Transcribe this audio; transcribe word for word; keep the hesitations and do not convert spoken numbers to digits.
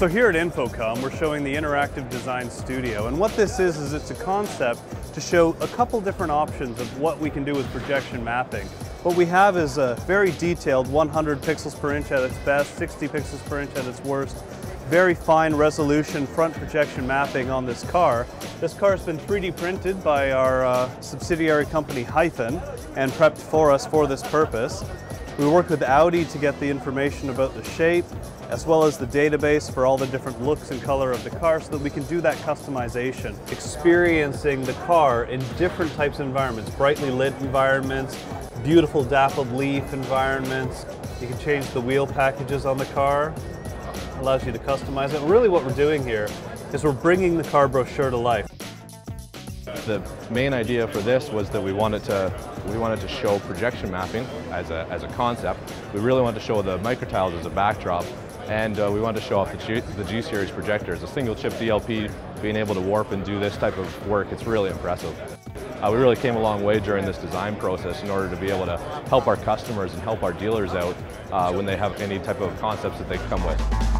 So here at InfoComm, we're showing the Interactive Design Studio, and what this is is it's a concept to show a couple different options of what we can do with projection mapping. What we have is a very detailed one hundred pixels per inch at its best, sixty pixels per inch at its worst, very fine resolution front projection mapping on this car. This car has been three D printed by our uh, subsidiary company Hyphen and prepped for us for this purpose. We worked with Audi to get the information about the shape, as well as the database for all the different looks and color of the car so that we can do that customization. Experiencing the car in different types of environments, brightly lit environments, beautiful dappled leaf environments. You can change the wheel packages on the car, allows you to customize it. Really what we're doing here is we're bringing the car brochure to life. The main idea for this was that we wanted to we wanted to show projection mapping as a, as a concept. We really wanted to show the MicroTiles as a backdrop, and uh, we wanted to show off the G, the G Series projectors, a single chip D L P, being able to warp and do this type of work. It's really impressive. Uh, we really came a long way during this design process in order to be able to help our customers and help our dealers out uh, when they have any type of concepts that they come with.